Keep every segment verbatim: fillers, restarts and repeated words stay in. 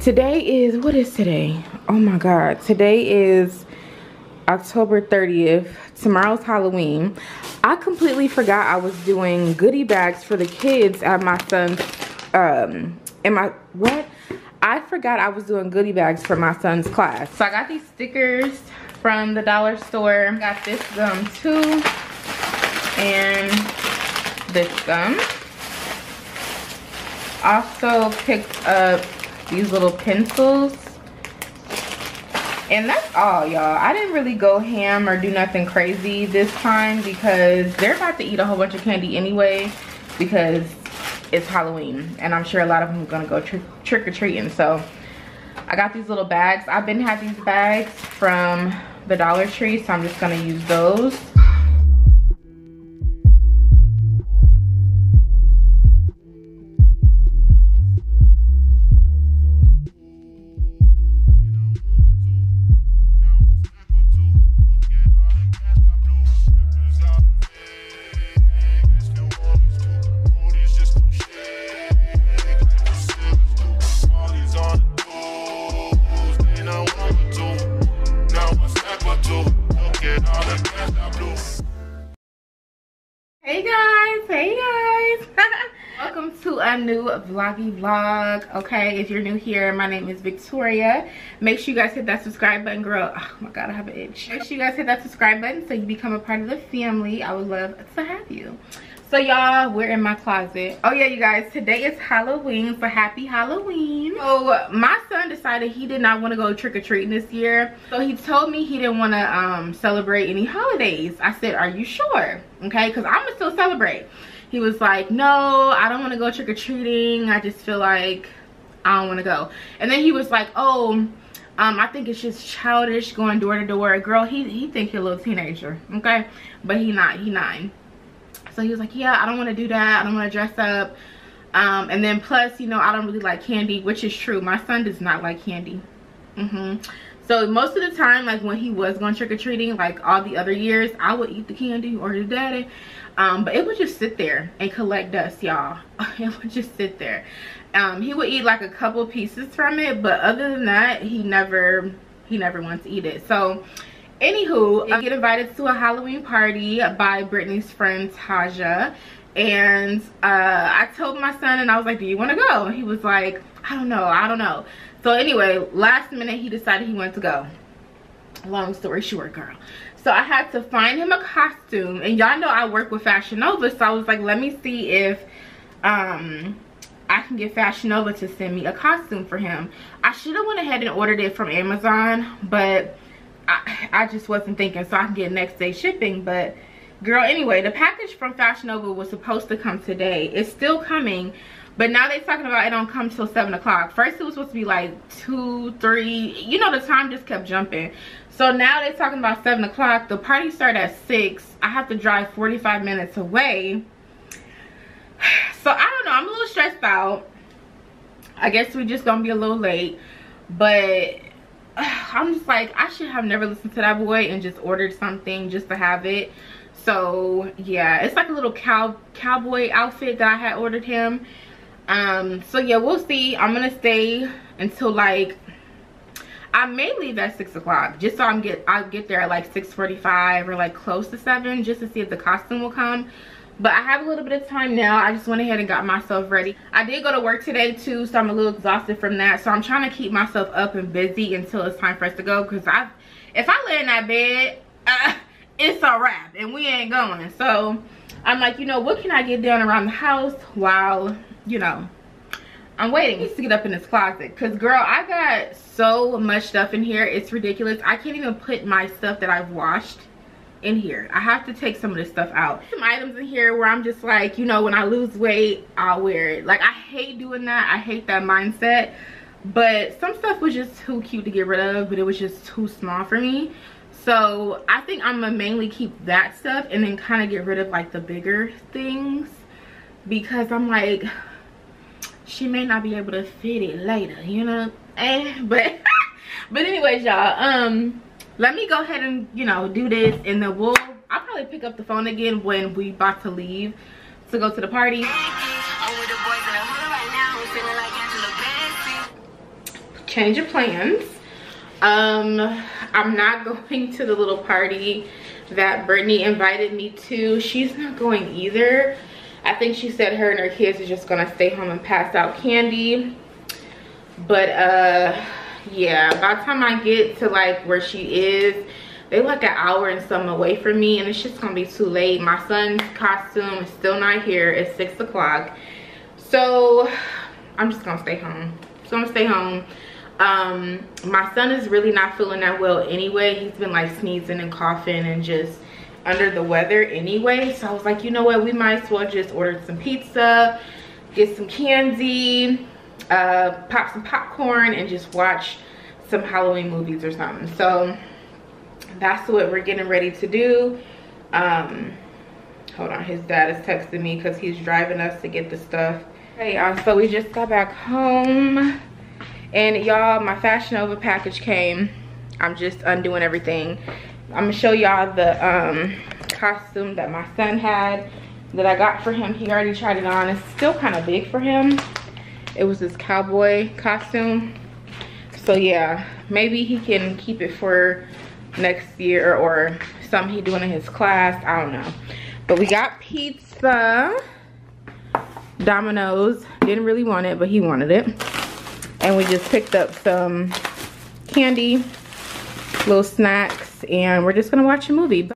Today is, what is today? Oh my God, today is October thirtieth. Tomorrow's Halloween. I completely forgot I was doing goodie bags for the kids at my son's, um, in my, what? I forgot I was doing goodie bags for my son's class. So I got these stickers from the dollar store. Got this gum too, and this gum. Also picked up these little pencils, and that's all, y'all. I didn't really go ham or do nothing crazy this time because they're about to eat a whole bunch of candy anyway because it's Halloween, and I'm sure a lot of them are gonna go trick, trick or treating. So I got these little bags. I've been had these bags from the Dollar Tree, so I'm just gonna use those. Vloggy vlog. Okay, if you're new here, my name is Victoria. Make sure you guys hit that subscribe button, girl. Oh my God, I have an itch. Make sure you guys hit that subscribe button so you become a part of the family. I would love to have you. So y'all, we're in my closet. Oh yeah, you guys, today is Halloween, so happy Halloween. So my son decided he did not want to go trick-or-treating this year. So he told me he didn't want to um, celebrate any holidays. I said, are you sure? Okay, because I'm gonna still celebrate. He was like, no, I don't want to go trick-or-treating. I just feel like I don't want to go. And then he was like, oh, um, I think it's just childish going door-to-door. Girl, he, he think he a little teenager, okay? But he not, he nine. So he was like, yeah, I don't want to do that. I don't want to dress up. Um, and then plus, you know, I don't really like candy, which is true. My son does not like candy. Mm-hmm. So most of the time, like when he was going trick-or-treating, like all the other years, I would eat the candy or his daddy. Um, but it would just sit there and collect dust, y'all. It would just sit there. Um, he would eat like a couple pieces from it, but other than that, he never he never wants to eat it. So anywho, I get invited to a Halloween party by Brittany's friend Taja. And uh, I told my son, and I was like, do you want to go? And he was like, I don't know, I don't know. So anyway, last minute, he decided he wanted to go. Long story short, girl. So I had to find him a costume. And y'all know I work with Fashion Nova. So I was like, let me see if um, I can get Fashion Nova to send me a costume for him. I should have went ahead and ordered it from Amazon. But I, I just wasn't thinking. So I can get next day shipping. But girl, anyway, the package from Fashion Nova was supposed to come today. It's still coming. But now they're talking about it don't come till seven o'clock. First it was supposed to be like two, three. You know, the time just kept jumping. So now they're talking about seven o'clock. The party started at six. I have to drive forty-five minutes away. So I don't know. I'm a little stressed out. I guess we're just going to be a little late. But I'm just like, I should have never listened to that boy and just ordered something just to have it. So yeah, it's like a little cow cowboy outfit that I had ordered him. Um, so yeah, we'll see. I'm gonna stay until like, I may leave at six o'clock, just so I'm get I'll get there at like six forty-five or like close to seven, just to see if the costume will come. But I have a little bit of time now. I just went ahead and got myself ready. I did go to work today too, so I'm a little exhausted from that. So I'm trying to keep myself up and busy until it's time for us to go, because I if I lay in that bed, uh, it's a wrap and we ain't going. So I'm like, you know, what can I get done around the house while, you know, I'm waiting to get up in this closet, because girl, I got so much stuff in here, it's ridiculous. I can't even put my stuff that I've washed in here. I have to take some of this stuff out. Some items in here where I'm just like, you know, when I lose weight, I'll wear it. Like, I hate doing that. I hate that mindset. But some stuff was just too cute to get rid of, but it was just too small for me. So I think I'm gonna mainly keep that stuff and then kind of get rid of like the bigger things, because I'm like, she may not be able to fit it later, you know. And but but anyways, y'all, um let me go ahead and, you know, do this, and then we'll I'll probably pick up the phone again when we about to leave to go to the party. change of plans. Um, I'm not going to the little party that Brittany invited me to. She's not going either. I think she said her and her kids are just gonna stay home and pass out candy. But uh, yeah, by the time I get to like where she is, they like an hour and some away from me, and it's just gonna be too late. My son's costume is still not here. It's six o'clock. So I'm just gonna stay home. Just gonna stay home. Um, my son is really not feeling that well anyway. He's been like sneezing and coughing and just under the weather anyway. So I was like, you know what, we might as well just order some pizza, get some candy, uh, pop some popcorn, and just watch some Halloween movies or something. So that's what we're getting ready to do. Um, hold on, his dad is texting me because he's driving us to get the stuff. Hey, um, so we just got back home. And y'all, my Fashion Nova package came. I'm just undoing everything. I'm gonna show y'all the um, costume that my son had that I got for him. He already tried it on. It's still kind of big for him. It was this cowboy costume. So yeah, maybe he can keep it for next year or something he doing in his class. I don't know. But we got pizza. Domino's. Didn't really want it, but he wanted it. And we just picked up some candy, little snacks, and we're just gonna watch a movie.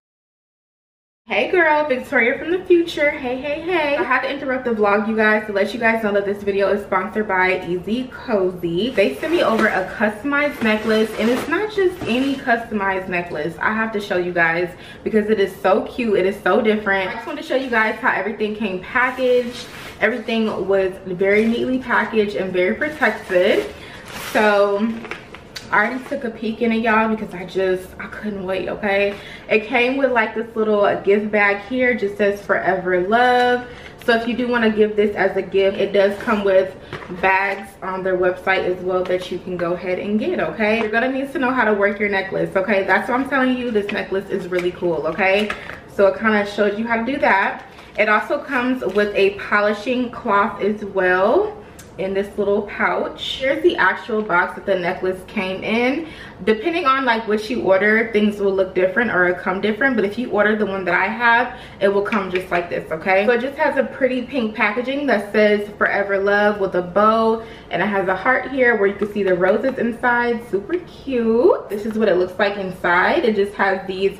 Hey girl, Victoria from the future. Hey, hey, hey. I had to interrupt the vlog, you guys, to let you guys know that this video is sponsored by Easy Cozy. They sent me over a customized necklace, and it's not just any customized necklace. I have to show you guys because it is so cute. It is so different. I just wanted to show you guys how everything came packaged. Everything was very neatly packaged and very protected. So I already took a peek in it, y'all, because I just, I couldn't wait, okay? It came with like this little gift bag here. It just says Forever Love. So if you do want to give this as a gift, it does come with bags on their website as well that you can go ahead and get, okay? You're going to need to know how to work your necklace, okay? That's what I'm telling you. This necklace is really cool, okay? So it kind of shows you how to do that. It also comes with a polishing cloth as well in this little pouch. Here's the actual box that the necklace came in. Depending on like what you order, things will look different or come different, but if you order the one that I have, it will come just like this, okay? So it just has a pretty pink packaging that says Forever Love with a bow, and it has a heart here where you can see the roses inside. Super cute. This is what it looks like inside. It just has these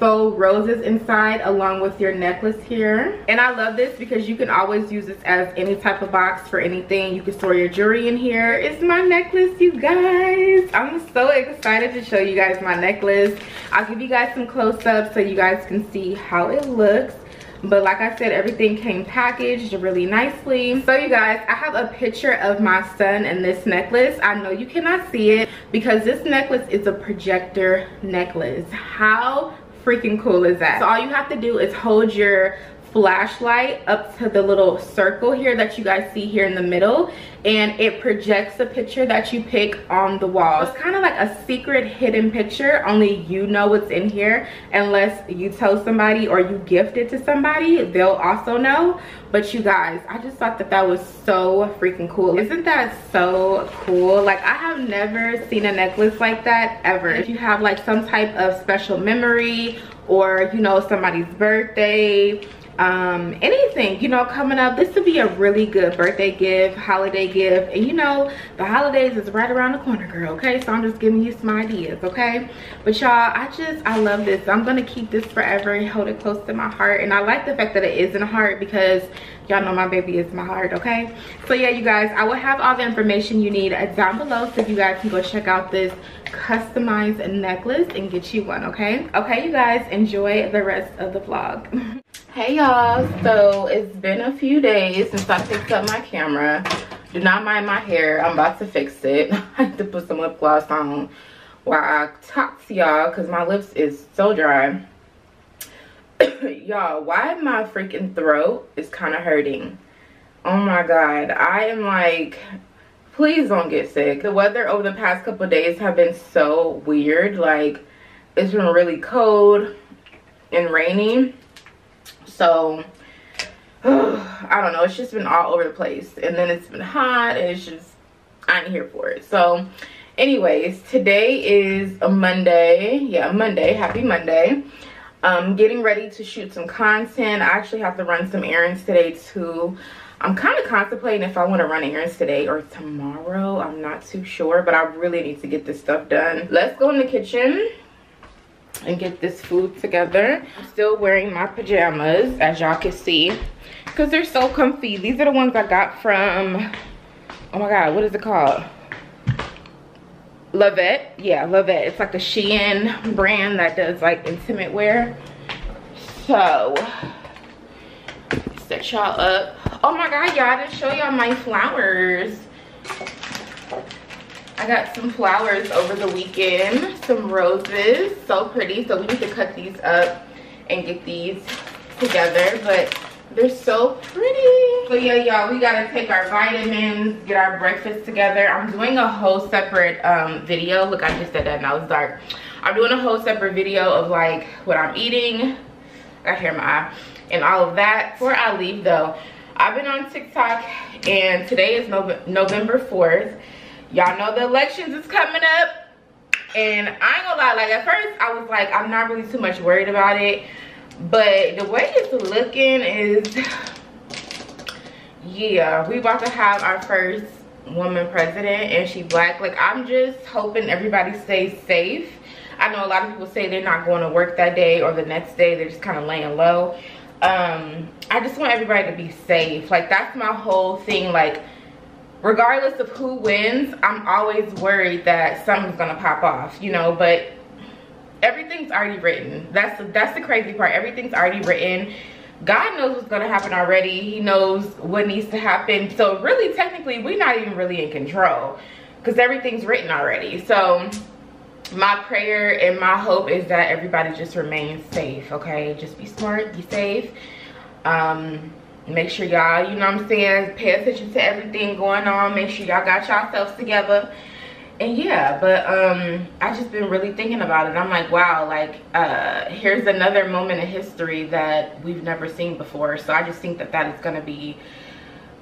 faux roses inside along with your necklace here, and I love this because you can always use this as any type of box for anything. You can store your jewelry in here. It's my necklace, you guys. I'm so excited to show you guys my necklace. I'll give you guys some close-ups so you guys can see how it looks, but like I said, everything came packaged really nicely. So you guys, I have a picture of my son and this necklace. I know you cannot see it because this necklace is a projector necklace. How freaking cool is that? So all you have to do is hold your flashlight up to the little circle here that you guys see here in the middle, and it projects the picture that you pick on the wall. It's kind of like a secret hidden picture, only you know what's in here. Unless you tell somebody or you gift it to somebody, they'll also know. But you guys, I just thought that that was so freaking cool. Isn't that so cool? Like, I have never seen a necklace like that ever. If you have like some type of special memory, or you know, somebody's birthday, um anything, you know, coming up, this would be a really good birthday gift, holiday gift. And you know, the holidays is right around the corner, girl, okay? So I'm just giving you some ideas, okay? But y'all, i just i love this. I'm gonna keep this forever and hold it close to my heart. And I like the fact that it is in a heart because y'all know my baby is my heart, okay? So yeah, you guys, I will have all the information you need down below so you guys can go check out this customized necklace and get you one, okay? Okay, you guys, enjoy the rest of the vlog. Hey y'all, so it's been a few days since I picked up my camera. Do not mind my hair, I'm about to fix it. I have to put some lip gloss on while I talk to y'all because my lips is so dry. Y'all, why my freaking throat is kind of hurting? Oh my god, I am like, please don't get sick. The weather over the past couple days have been so weird. Like, it's been really cold and rainy. So, oh, I don't know. It's just been all over the place. And then it's been hot. And it's just, I ain't here for it. So anyways, today is a Monday. Yeah, Monday. Happy Monday. Um, getting ready to shoot some content. I actually have to run some errands today too. I'm kind of contemplating if I want to run errands today or tomorrow. I'm not too sure, but I really need to get this stuff done. Let's go in the kitchen and get this food together. I'm still wearing my pajamas, as y'all can see, because they're so comfy. These are the ones I got from, oh my God, what is it called? Lovette. Yeah, Lovette. It's like a Shein brand that does like intimate wear. So, set y'all up. Oh my God, y'all, I didn't show y'all my flowers. I got some flowers over the weekend, some roses, so pretty. So we need to cut these up and get these together, but they're so pretty. So yeah, y'all, we gotta take our vitamins, get our breakfast together. I'm doing a whole separate um, video. Look, I just said that and I was dark. I'm doing a whole separate video of like what I'm eating. I hear my eye and all of that. Before I leave though, I've been on TikTok and today is November fourth. Y'all know the elections is coming up, and I ain't gonna lie, like at first I was like, I'm not really too much worried about it, but the way it's looking is, yeah, we about to have our first woman president and she's black. Like, I'm just hoping everybody stays safe. I know a lot of people say they're not going to work that day or the next day, they're just kind of laying low. Um, I just want everybody to be safe. Like, that's my whole thing. Like, regardless of who wins, I'm always worried that something's gonna pop off, you know, but everything's already written. That's the, that's the crazy part. Everything's already written. God knows what's gonna happen already. He knows what needs to happen. So really, technically, we're not even really in control because everything's written already. So my prayer and my hope is that everybody just remains safe, okay? Just be smart, be safe. Um, Make sure y'all, you know what I'm saying, pay attention to everything going on. Make sure y'all got yourselves together. And yeah, but um, I've just been really thinking about it. I'm like, wow, like, uh, here's another moment in history that we've never seen before. So I just think that that is going to be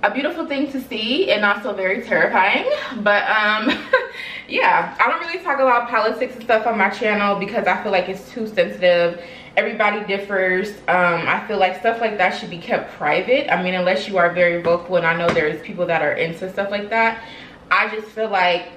a beautiful thing to see and also very terrifying. But um, yeah, I don't really talk about politics and stuff on my channel because I feel like it's too sensitive. Everybody differs. um I feel like stuff like that should be kept private. I mean, unless you are very vocal, and I know there's people that are into stuff like that. I just feel like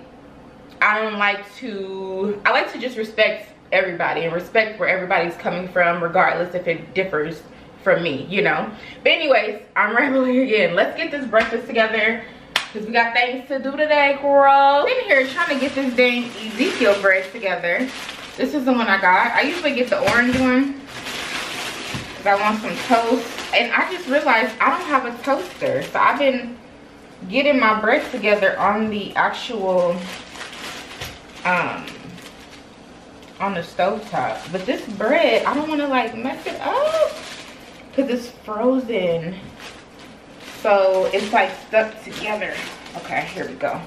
I don't like to I like to just respect everybody and respect where everybody's coming from, regardless if it differs from me, you know. But anyways, I'm rambling again. Let's get this breakfast together because we got things to do today, girl. In here trying to get this dang Ezekiel bread together. This is the one I got. I usually get the orange one because I want some toast. And I just realized I don't have a toaster. So I've been getting my bread together on the actual, um, on the stovetop. But this bread, I don't want to like mess it up because it's frozen. So it's like stuck together. Okay, here we go.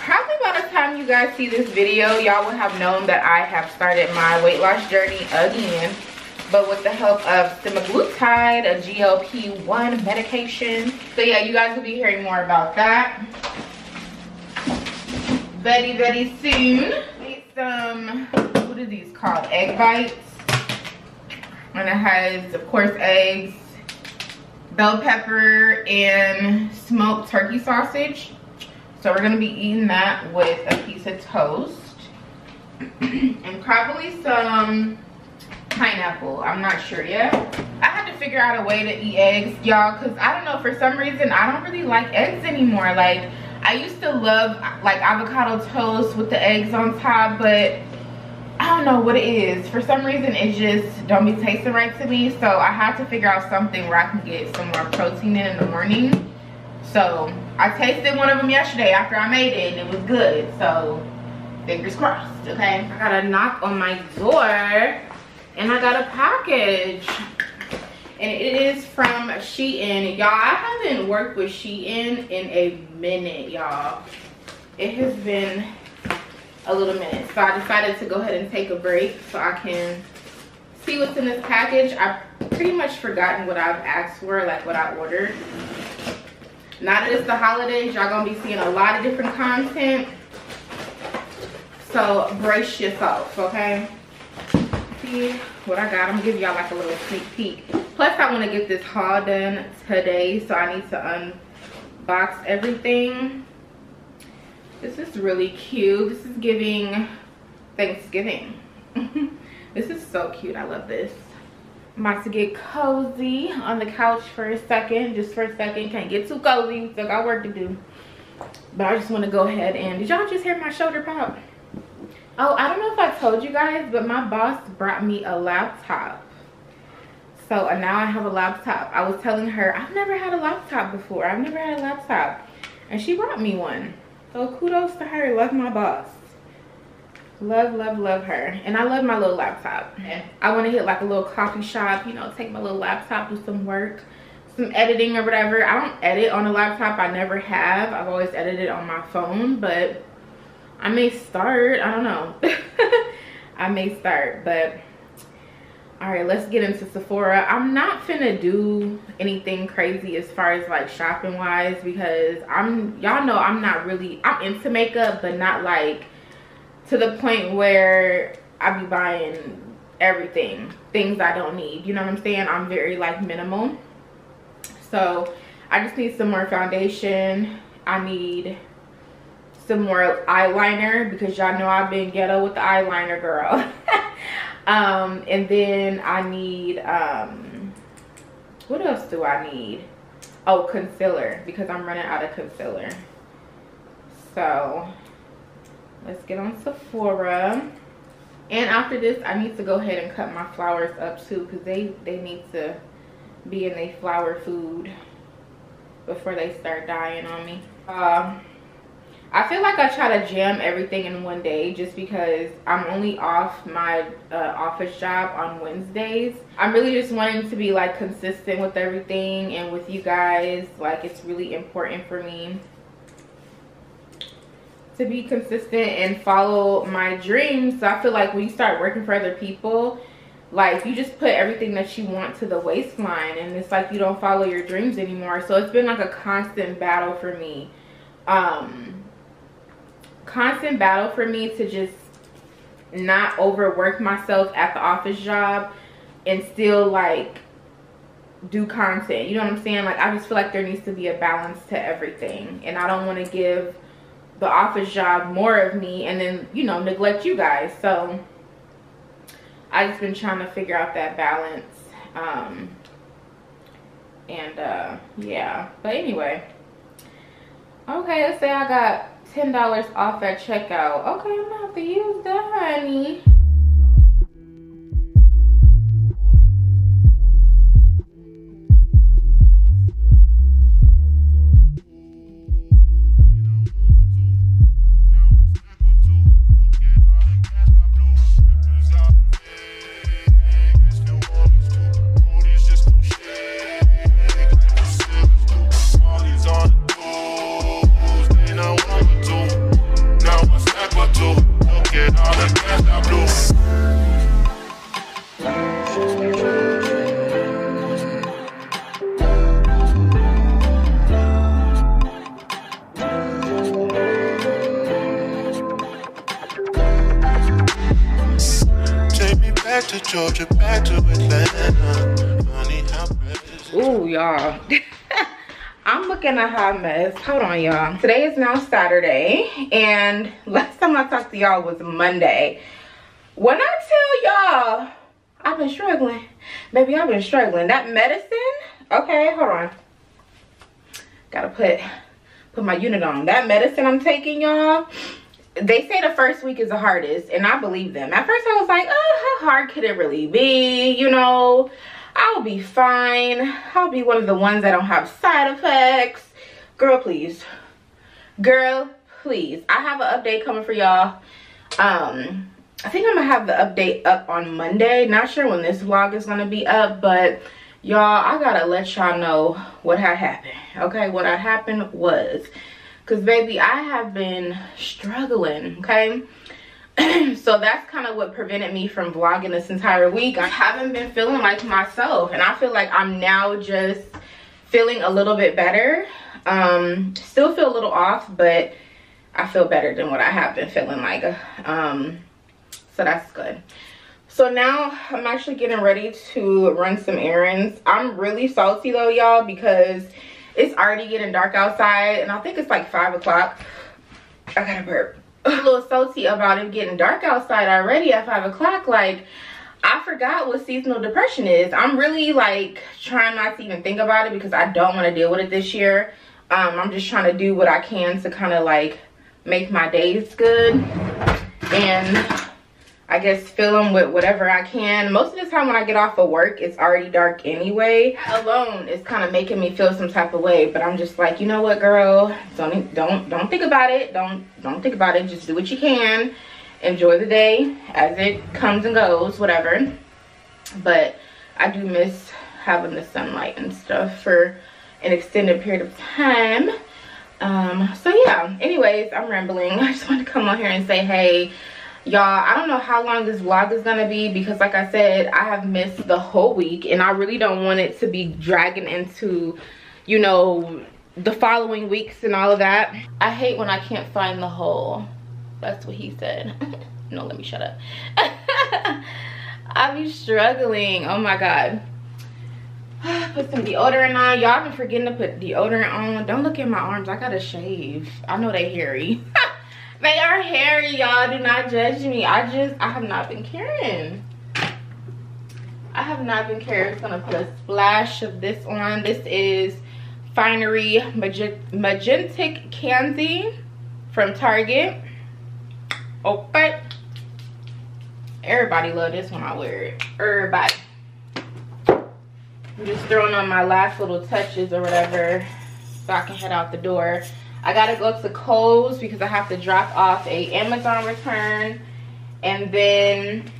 Probably by the time you guys see this video, y'all will have known that I have started my weight loss journey again, but with the help of semaglutide, a G L P one medication. So yeah, you guys will be hearing more about that very, very soon. Need some, what are these called? Egg bites. And it has, of course, eggs, bell pepper, and smoked turkey sausage. So we're going to be eating that with a piece of toast and probably some pineapple. I'm not sure yet. I had to figure out a way to eat eggs, y'all, because I don't know, for some reason, I don't really like eggs anymore. Like, I used to love, like, avocado toast with the eggs on top, but I don't know what it is. For some reason, it just don't be tasting right to me. So I had to figure out something where I can get some more protein in in the morning. So I tasted one of them yesterday after I made it and it was good. So fingers crossed, okay? I got a knock on my door and I got a package. And it is from Shein. Y'all, I haven't worked with Shein in a minute, y'all. It has been a little minute. So I decided to go ahead and take a break so I can see what's in this package. I've pretty much forgotten what I've asked for, like what I ordered. Now that it's the holidays, y'all gonna be seeing a lot of different content. So brace yourself, okay? See what I got? I'm gonna give y'all like a little sneak peek. Plus, I want to get this haul done today, so I need to unbox everything. This is really cute. This is giving Thanksgiving. This is so cute. I love this. I'm about to get cozy on the couch for a second. Just for a second. Can't get too cozy. Still got work to do. But I just want to go ahead and... Did y'all just hear my shoulder pop? Oh, I don't know if I told you guys, but my boss brought me a laptop. So now I have a laptop. I was telling her, I've never had a laptop before. I've never had a laptop. And she brought me one. So kudos to her. Love my boss. Love, love, love her. And I love my little laptop. Yeah. I want to hit like a little coffee shop, you know, take my little laptop, do some work, some editing or whatever. I don't edit on a laptop. I never have. I've always edited on my phone, but I may start. I don't know. I may start, but all right, let's get into Sephora. I'm not finna do anything crazy as far as like shopping wise because I'm, y'all know I'm not really, I'm into makeup, but not like to the point where I be buying everything, things I don't need. You know what I'm saying? I'm very like minimal. So I just need some more foundation. I need some more eyeliner because y'all know I've been ghetto with the eyeliner, girl. Um, and then I need, um, what else do I need? Oh, concealer, because I'm running out of concealer. So let's get on Sephora. And after this, I need to go ahead and cut my flowers up too, because they, they need to be in their flower food before they start dying on me. Um, I feel like I try to jam everything in one day just because I'm only off my uh, office job on Wednesdays. I'm really just wanting to be like consistent with everything and with you guys. Like it's really important for me to be consistent and follow my dreams. So I feel like when you start working for other people, like you just put everything that you want to the waistline and it's like you don't follow your dreams anymore. So it's been like a constant battle for me. Um... constant battle for me to just not overwork myself at the office job and still like do content, you know what I'm saying? Like I just feel like there needs to be a balance to everything and I don't want to give the office job more of me and then, you know, neglect you guys. So I just been trying to figure out that balance, um and uh yeah, but anyway, okay, let's say I got ten dollars off at checkout. Okay, I'm gonna have to use that, honey. A hot mess. Hold on, y'all. Today is now Saturday and last time I talked to y'all was Monday. When I tell y'all I've been struggling, baby, I've been struggling. That medicine, okay, hold on, gotta put put my unit on. That medicine I'm taking, y'all, they say the first week is the hardest and I believe them. At first I was like, oh, how hard could it really be, you know, I'll be fine, I'll be one of the ones that don't have side effects. Girl, please. Girl, please. I have an update coming for y'all. Um, I think I'm going to have the update up on Monday. Not sure when this vlog is going to be up, but y'all, I got to let y'all know what had happened. Okay, what had happened was, because baby, I have been struggling, okay? So that's kind of what prevented me from vlogging this entire week. I haven't been feeling like myself, and I feel like I'm now just feeling a little bit better. Um, still feel a little off, but I feel better than what I have been feeling like. Um, so that's good. So now I'm actually getting ready to run some errands. I'm really salty though, y'all, because it's already getting dark outside and I think it's like five o'clock. I gotta burp. A little salty about it getting dark outside already at five o'clock. Like, I forgot what seasonal depression is. I'm really like trying not to even think about it because I don't want to deal with it this year. Um, I'm just trying to do what I can to kind of like make my days good and I guess fill them with whatever I can. Most of the time when I get off of work, it's already dark anyway. Alone is kind of making me feel some type of way, but I'm just like, you know what, girl? Don't don't don't think about it. Don't don't think about it. Just do what you can. Enjoy the day as it comes and goes, whatever. But I do miss having the sunlight and stuff for an extended period of time. Um, so yeah. Anyways, I'm rambling. I just wanted to come on here and say, hey. Y'all, I don't know how long this vlog is gonna be because like I said, I have missed the whole week and I really don't want it to be dragging into, you know, the following weeks and all of that. I hate when I can't find the hole. That's what he said. No, let me shut up. I be struggling. Oh my God. Put some deodorant on. Y'all been forgetting to put deodorant on. Don't look at my arms. I gotta shave. I know they hairy. They are hairy, y'all. Do not judge me. I just, I have not been caring. I have not been caring. I'm gonna put a splash of this on. This is Finery Mag- Magentic Candy from Target. Oh, but everybody love this when I wear it. Everybody. I'm just throwing on my last little touches or whatever so I can head out the door. I gotta go to Kohl's because I have to drop off a Amazon return, and then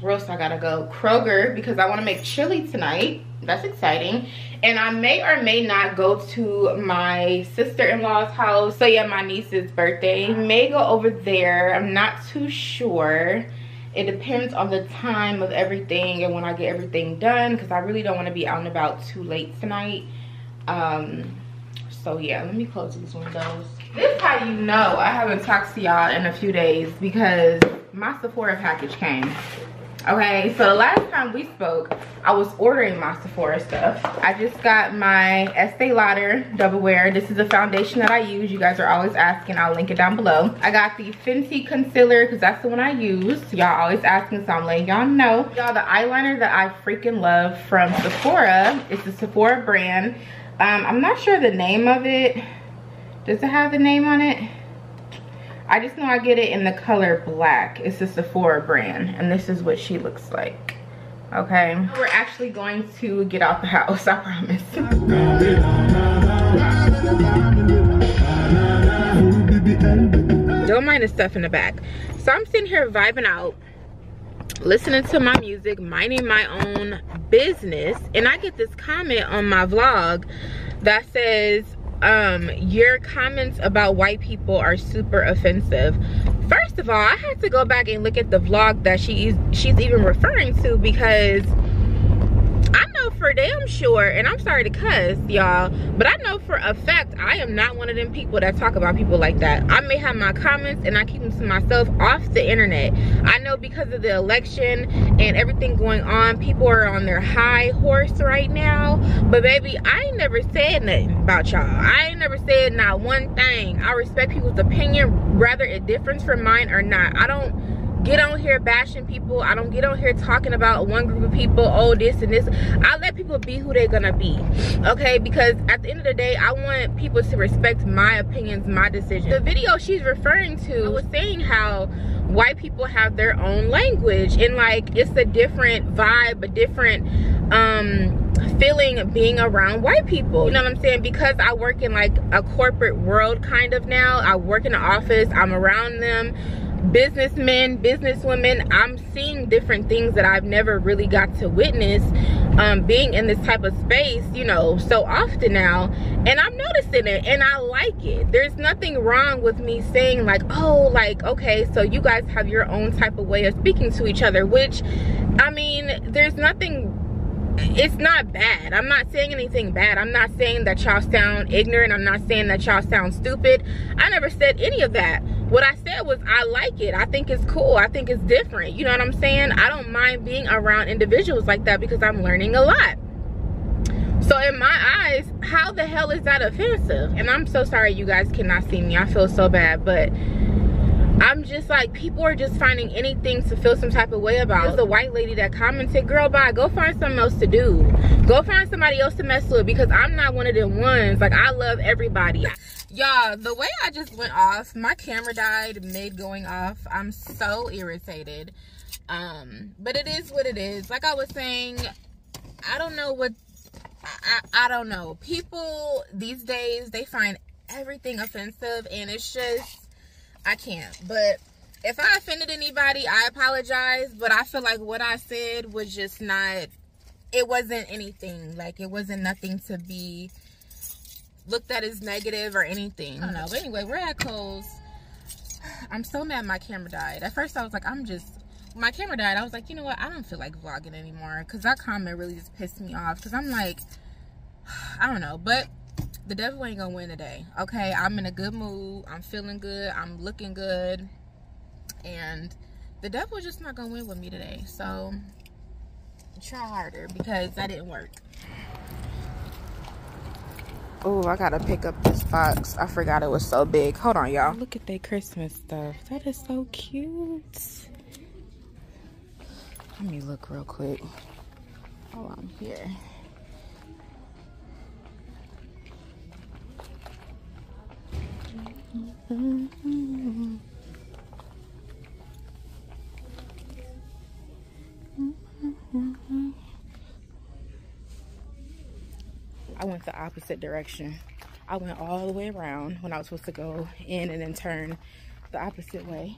where else I gotta go? Kroger, because I want to make chili tonight. That's exciting. And I may or may not go to my sister-in-law's house. So yeah, my niece's birthday. I may go over there. I'm not too sure. It depends on the time of everything and when I get everything done because I really don't want to be out and about too late tonight. Um... So yeah, let me close these windows. This is how you know I haven't talked to y'all in a few days because my Sephora package came. Okay, so the last time we spoke, I was ordering my Sephora stuff. I just got my Estée Lauder Double Wear. This is a foundation that I use. You guys are always asking. I'll link it down below. I got the Fenty Concealer because that's the one I use. Y'all always asking, so I'm letting y'all know. Y'all, the eyeliner that I freaking love from Sephora. It's the Sephora brand. Um, I'm not sure the name of it. Does it have the name on it? I just know I get it in the color black. It's the Sephora brand. And this is what she looks like. Okay. We're actually going to get out the house, I promise. Don't mind the stuff in the back. So I'm sitting here vibing out, listening to my music, minding my own business, and I get this comment on my vlog that says um your comments about white people are super offensive. First of all, I had to go back and look at the vlog that she's she's even referring to because I know for damn sure, and I'm sorry to cuss y'all, but I know for a fact I am not one of them people that talk about people like that. I may have my comments and I keep them to myself off the internet. I know because of the election and everything going on, people are on their high horse right now, but baby, I ain't never said nothing about y'all. I ain't never said not one thing. I respect people's opinion, whether it differs from mine or not. I don't get on here bashing people. I don't get on here talking about one group of people, oh this and this. I let people be who they're gonna be, okay? Because at the end of the day, I want people to respect my opinions, my decisions. The video she's referring to was saying how white people have their own language and like it's a different vibe, a different um feeling being around white people, you know what I'm saying? Because I work in like a corporate world kind of now. I work in the office, I'm around them, businessmen, businesswomen. I'm seeing different things that I've never really got to witness um, being in this type of space, you know, so often now, and I'm noticing it and I like it. There's nothing wrong with me saying like, oh, like, okay, so you guys have your own type of way of speaking to each other, which I mean, there's nothing It's not bad. I'm not saying anything bad. I'm not saying that y'all sound ignorant. I'm not saying that y'all sound stupid. I never said any of that. What I said was I like it. I think it's cool. I think it's different. You know what I'm saying? I don't mind being around individuals like that because I'm learning a lot. So in my eyes, how the hell is that offensive? And I'm so sorry you guys cannot see me. I feel so bad, but I'm just like, people are just finding anything to feel some type of way about. There's a white lady that commented, girl, bye, go find something else to do. Go find somebody else to mess with because I'm not one of them ones. Like, I love everybody. Y'all, the way I just went off, my camera died mid going off. I'm so irritated. Um, but it is what it is. Like I was saying, I don't know what, I, I, I don't know. People these days, they find everything offensive and it's just, I can't. But if I offended anybody, I apologize, but I feel like what I said was just not, it wasn't anything, like it wasn't nothing to be looked at as negative or anything. I don't know, but anyway, we're at Kohl's. I'm so mad my camera died. At first I was like, I'm just, my camera died, I was like, you know what, I don't feel like vlogging anymore because that comment really just pissed me off because I'm like, I don't know, but the devil ain't gonna win today, okay? I'm in a good mood, I'm feeling good, I'm looking good, and the devil just not gonna win with me today, so try harder because that didn't work. Oh, I gotta pick up this box. I forgot it was so big. Hold on, y'all. Look at their Christmas stuff. That is so cute. Let me look real quick. Oh, I'm here. Mm-hmm. Mm-hmm. I went the opposite direction. I went all the way around when I was supposed to go in and then turn the opposite way.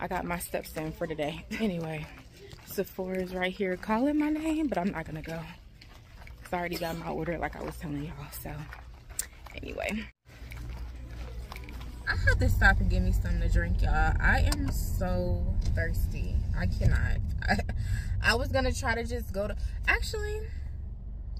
I got my steps in for today. Anyway, Sephora is right here calling my name, but I'm not gonna go. I already got my order like I was telling y'all, so anyway. I have to stop and give me something to drink, y'all. I am so thirsty. I cannot. I, I was gonna try to just go to, actually,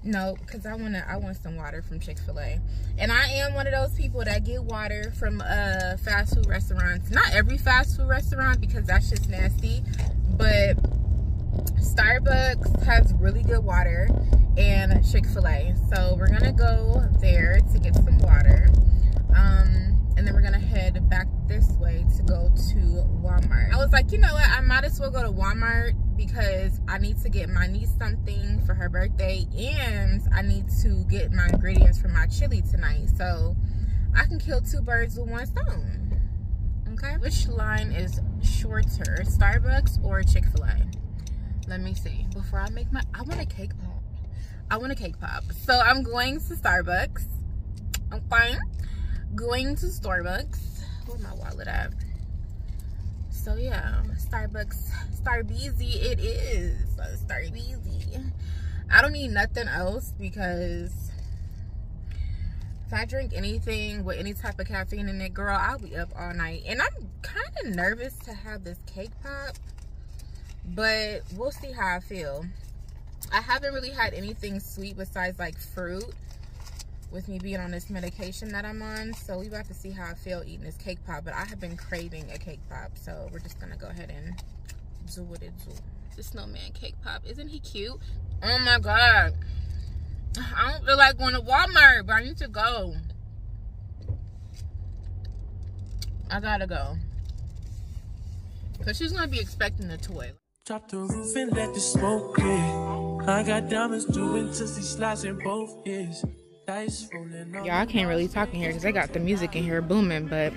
no, because I wanna I want some water from Chick-fil-A. And I am one of those people that get water from uh fast food restaurants. Not every fast food restaurant because that's just nasty, but Starbucks has really good water and Chick-fil-A. So we're gonna go there to get some water. Um And then we're gonna head back this way to go to Walmart. I was like, you know what? I might as well go to Walmart because I need to get my niece something for her birthday and I need to get my ingredients for my chili tonight. So I can kill two birds with one stone. Okay, which line is shorter, Starbucks or Chick-fil-A? Let me see, before I make my, I want a cake pop. I want a cake pop. So I'm going to Starbucks, okay? Going to Starbucks. Where's my wallet at? So yeah, Starbucks, Starbeezy it is, Starbeezy. I don't need nothing else because if I drink anything with any type of caffeine in it, girl, I'll be up all night. And I'm kind of nervous to have this cake pop, but we'll see how I feel. I haven't really had anything sweet besides like fruit, with me being on this medication that I'm on. So we about to see how I feel eating this cake pop, but I have been craving a cake pop. So we're just gonna go ahead and do what it do. The snowman cake pop, isn't he cute? Oh my God. I don't feel like going to Walmart, but I need to go. I gotta go. Cause she's gonna be expecting the toy. Drop the roof and let the smoke in. I got diamonds doing tizzy slides in both ears. Y'all, I can't really talk in here because they got the music in here booming, but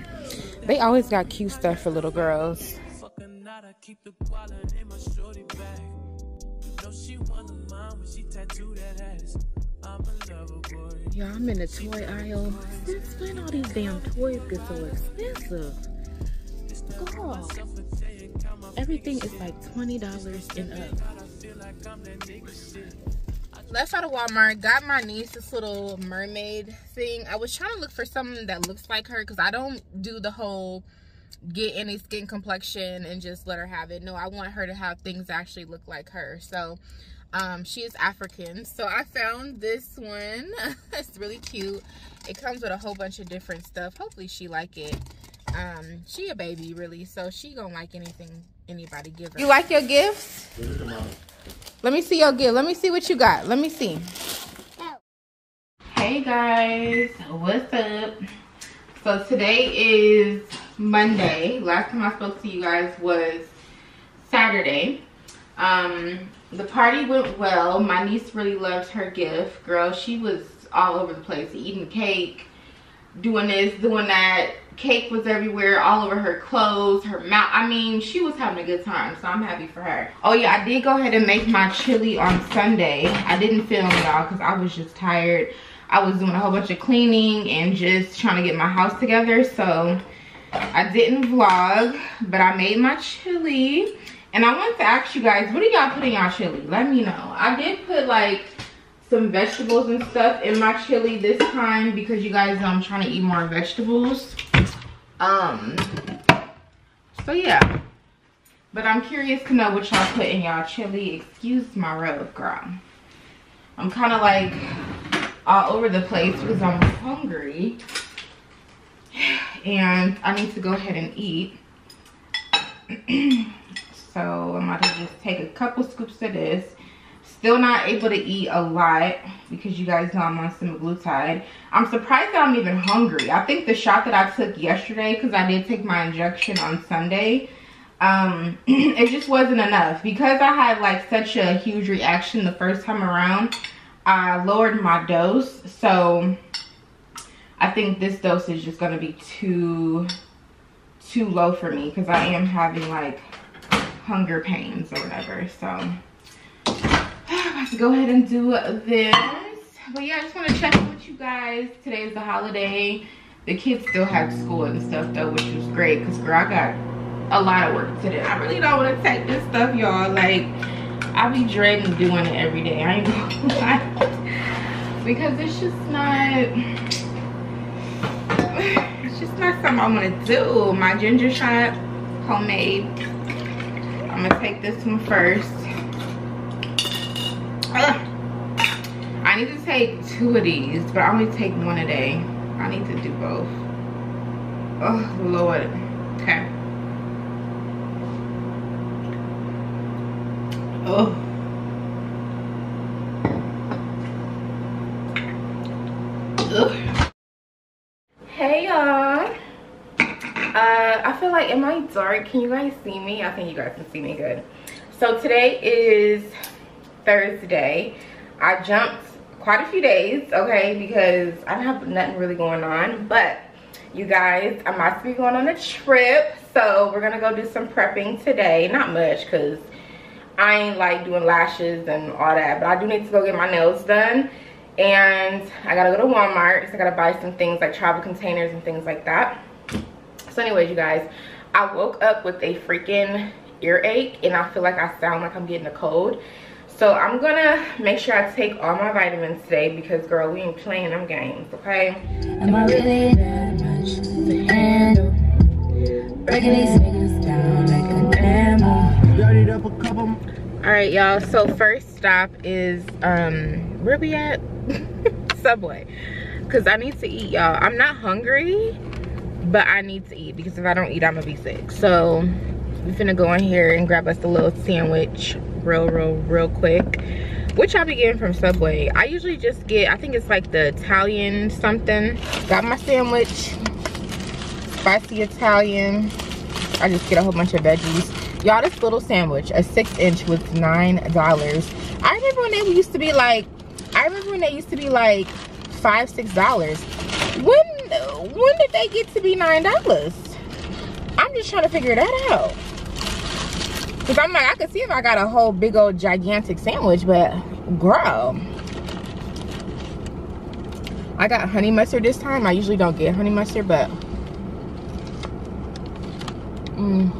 they always got cute stuff for little girls. Y'all, I'm in the toy aisle. Since when all these damn toys get so expensive? Girl, everything is like twenty dollars and up. Left out of Walmart, got my niece this little mermaid thing. I was trying to look for something that looks like her because I don't do the whole get any skin complexion and just let her have it. No, I want her to have things that actually look like her. So Um, she is African. So I found this one. It's really cute. It comes with a whole bunch of different stuff. Hopefully she like it. Um, she a baby, really. So she gonna like anything anybody give her. You like your gifts? Let me see your gift. Let me see what you got. Let me see. Hey guys, what's up? So today is Monday. Last time I spoke to you guys was Saturday. Um, the party went well. My niece really loved her gift. Girl, she was all over the place, eating cake, doing this, doing that. Cake was everywhere, all over her clothes, her mouth. I mean, she was having a good time, so I'm happy for her. Oh yeah, I did go ahead and make my chili on Sunday. I didn't film y'all because I was just tired. I was doing a whole bunch of cleaning and just trying to get my house together, so I didn't vlog, but I made my chili. And I wanted to ask you guys, what do y'all put in y'all chili? Let me know. I did put like some vegetables and stuff in my chili this time because you guys know I'm trying to eat more vegetables. Um, so yeah, but I'm curious to know what y'all put in y'all chili. Excuse my robe, girl. I'm kind of like all over the place because I'm hungry and I need to go ahead and eat. So I'm about to just take a couple scoops of this. Still not able to eat a lot because you guys know I'm on semaglutide. I'm surprised that I'm even hungry. I think the shot that I took yesterday, because I did take my injection on Sunday, um, it just wasn't enough. Because I had like such a huge reaction the first time around, I lowered my dose. So I think this dose is just going to be too, too low for me because I am having like hunger pains or whatever. So I'm about to go ahead and do this. But yeah, I just want to check in with you guys. Today is the holiday. The kids still have school and stuff though, which was great because girl, I got a lot of work today. I really don't want to take this stuff, y'all. Like, I be dreading doing it every day. I ain't gonna lie. Because it's just not, it's just not something I want to do. My ginger shot, homemade. I'm gonna take this one first. I need to take two of these, but I only take one a day. I need to do both. Oh Lord. Okay. Oh. Ugh. Hey y'all. Uh, I feel like, am I dark? Can you guys see me? I think you guys can see me good. So today is Thursday. I jumped quite a few days, okay, because I don't have nothing really going on. But you guys, I'm about to be going on a trip, so we're gonna go do some prepping today. Not much, because I ain't like doing lashes and all that, but I do need to go get my nails done, and I gotta go to Walmart, so I gotta buy some things like travel containers and things like that. So anyways, you guys, I woke up with a freaking earache, and I feel like I sound like I'm getting a cold. So I'm gonna make sure I take all my vitamins today because girl, we ain't playing them games, okay? Am I really that much to handle? Breaking these niggas down like an animal. Alright y'all, so first stop is um where we at? Subway. Cause I need to eat, y'all. I'm not hungry, but I need to eat because if I don't eat, I'm gonna be sick. So we finna go in here and grab us a little sandwich. real real real quick, which I'll be getting from Subway. I usually just get, I think it's like the Italian something. Got my sandwich, spicy Italian. I just get a whole bunch of veggies, y'all. This little sandwich, a six inch, was nine dollars. I remember when they used to be like, I remember when they used to be like five six dollars. When when did they get to be nine dollars? I'm just trying to figure that out. Cause I'm like, I could see if I got a whole big old gigantic sandwich, but girl, I got honey mustard this time. I usually don't get honey mustard, but mm,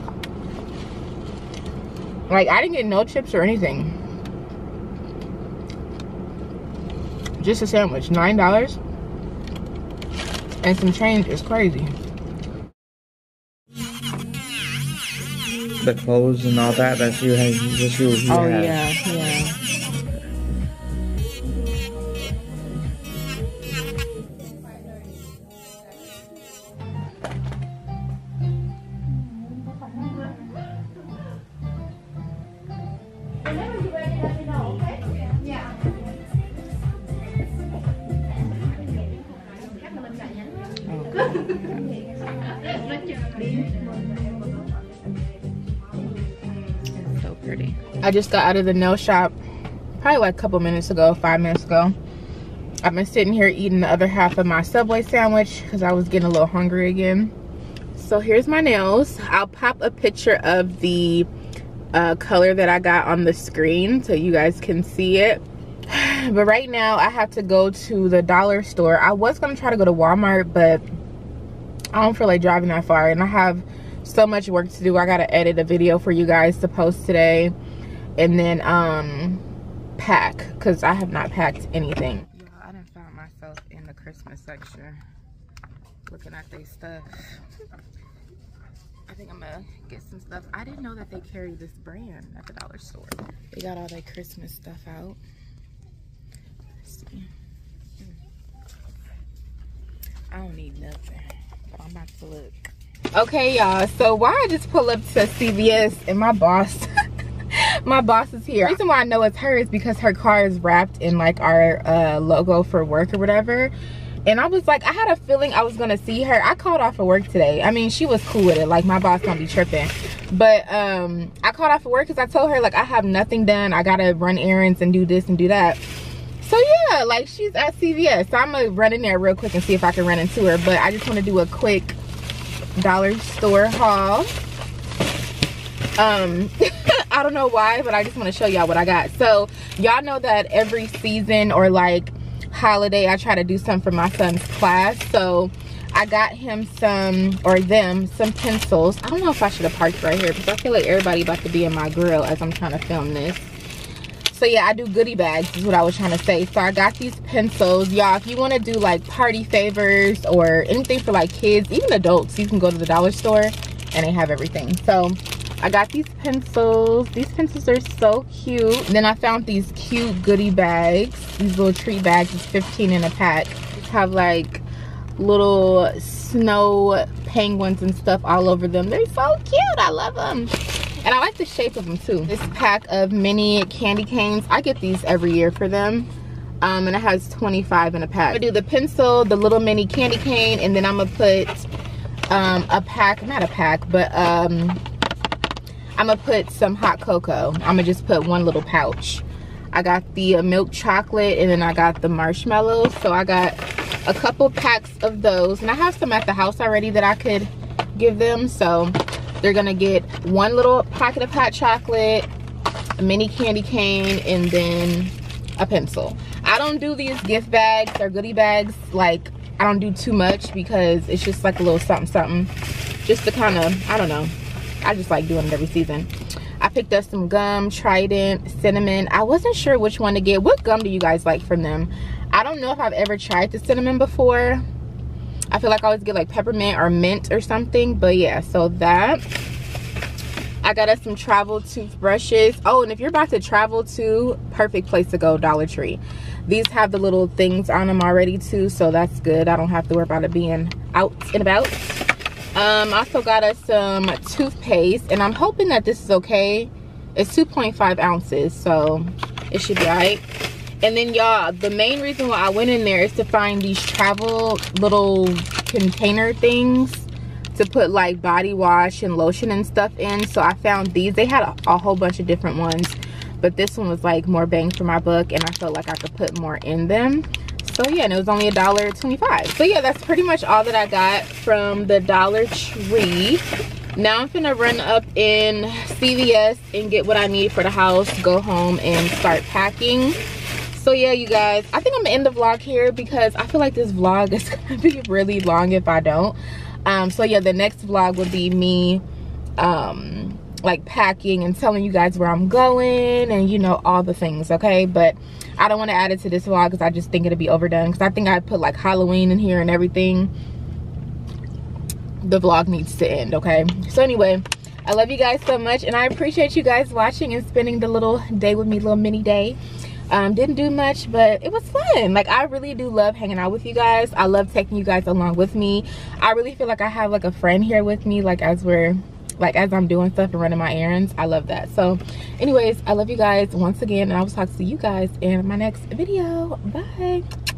like I didn't get no chips or anything. Just a sandwich, nine dollars and some change is crazy. The clothes and all that, that's you, that's you, you oh, have. Oh yeah, yeah. It's so pretty. I just got out of the nail shop probably like a couple minutes ago, five minutes ago. I've been sitting here eating the other half of my Subway sandwich because I was getting a little hungry again. So here's my nails. I'll pop a picture of the uh, color that I got on the screen so you guys can see it. But right now I have to go to the dollar store. I was going to try to go to Walmart, but I don't feel like driving that far. And I have so much work to do. I got to edit a video for you guys to post today. And then um, pack, because I have not packed anything. Y'all, I done found myself in the Christmas section looking at their stuff. I think I'm going to get some stuff. I didn't know that they carry this brand at the dollar store. They got all their Christmas stuff out. I don't need nothing, but I'm about to look. Okay, y'all, so why I just pull up to C V S and my boss my boss is here. The reason why I know it's her is because her car is wrapped in like our uh logo for work or whatever, and I was like, I had a feeling I was gonna see her. I called off of work today. I mean, she was cool with it, like my boss don't be tripping, but um I called off of work because I told her like I have nothing done, I gotta run errands and do this and do that. So yeah, like she's at C V S. So I'm gonna run in there real quick and see if I can run into her. But I just wanna do a quick dollar store haul. Um, I don't know why, but I just wanna show y'all what I got. So y'all know that every season or like holiday, I try to do something for my son's class. So I got him some, or them, some pencils. I don't know if I should have parked right here because I feel like everybody about to be in my grill as I'm trying to film this. So yeah, I do goodie bags is what I was trying to say. So I got these pencils. Y'all, if you want to do like party favors or anything for like kids, even adults, you can go to the dollar store and they have everything. So I got these pencils. These pencils are so cute. Then I found these cute goodie bags. These little treat bags. It's fifteen in a pack. They have like little snow penguins and stuff all over them. They're so cute. I love them. And I like the shape of them too. This pack of mini candy canes, I get these every year for them. Um, and it has twenty-five in a pack. I'm gonna do the pencil, the little mini candy cane, and then I'm gonna put um, a pack, not a pack, but um, I'm gonna put some hot cocoa. I'm gonna just put one little pouch. I got the uh, milk chocolate, and then I got the marshmallows. So I got a couple packs of those. And I have some at the house already that I could give them, so. They're gonna get one little pocket of hot chocolate, a mini candy cane, and then a pencil. I don't do these gift bags or goodie bags, like I don't do too much because it's just like a little something something. Just to kind of, I don't know, I just like doing it every season. I picked up some gum, Trident, cinnamon. I wasn't sure which one to get. What gum do you guys like from them? I don't know if I've ever tried the cinnamon before. I feel like I always get like peppermint or mint or something, but yeah, so that. I got us some travel toothbrushes. Oh, and if you're about to travel too, perfect place to go, Dollar Tree. These have the little things on them already too, so that's good. I don't have to worry about it being out and about. Um, I also got us some toothpaste, and I'm hoping that this is okay. It's two point five ounces, so it should be all right. And then y'all, the main reason why I went in there is to find these travel little container things to put like body wash and lotion and stuff in. So I found these. They had a, a whole bunch of different ones, but this one was like more bang for my buck, and I felt like I could put more in them. So yeah, and it was only a dollar twenty-five. So yeah, that's pretty much all that I got from the Dollar Tree. Now I'm finna run up in C V S and get what I need for the house, go home, and start packing. So yeah, you guys, I think I'm gonna end the vlog here because I feel like this vlog is gonna be really long if I don't. Um, so yeah, the next vlog will be me um, like packing and telling you guys where I'm going and you know, all the things, okay? But I don't wanna add it to this vlog because I just think it'll be overdone because I think I put like Halloween in here and everything. The vlog needs to end, okay? So anyway, I love you guys so much and I appreciate you guys watching and spending the little day with me, little mini day. Um, didn't do much, but it was fun. Like, I really do love hanging out with you guys. I love taking you guys along with me. I really feel like I have like a friend here with me, like as we're like as I'm doing stuff and running my errands. I love that. So anyways, I love you guys once again, and I will talk to you guys in my next video. Bye.